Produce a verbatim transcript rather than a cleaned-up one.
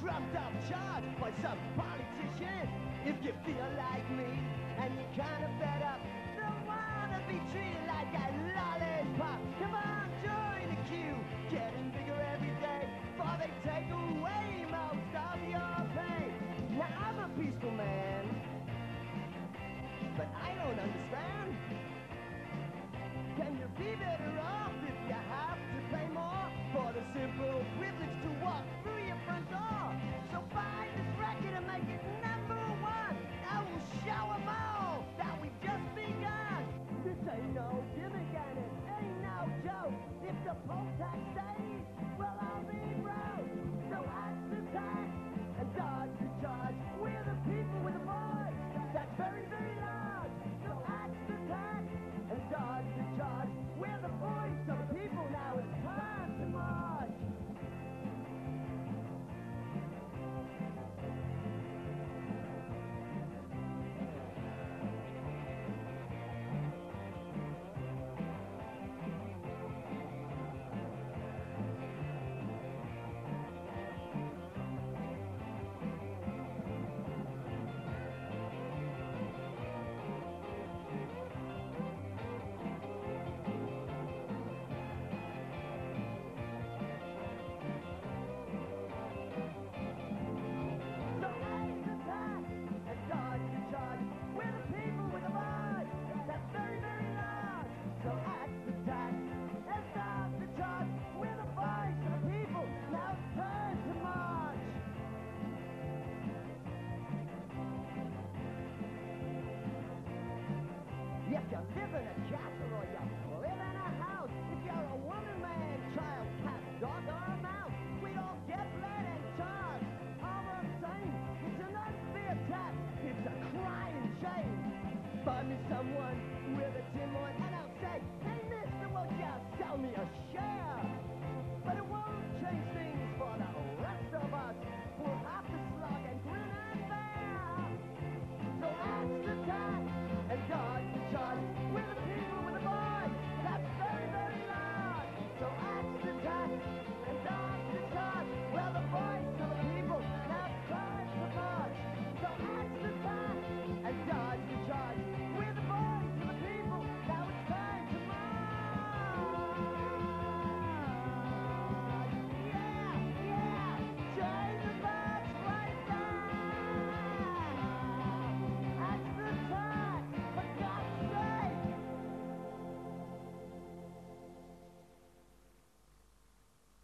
trumped up charge by some politician. If you feel like me and you're kind of fed up, don't wanna be treated like a lollipop, come on, join the queue. Getting bigger every day, for they take away most of your pain. Now I'm a peaceful man, but I don't understand. Can you be better off if you have to pay more for the simple privilege to walk through your front door? So buy this record and make it number one. I will show them all that we've just begun. This ain't no gimmick and it ain't no joke. If the poll tax stays, well I'll be broke. So ask the tax and dodge the charge. We're the people with the voice that's very, very large. So ask the tax and dodge the charge. We're the voice of the people now. It's time to march. Someone with a tin horn, and I'll say, hey mister, won't you sell me a share?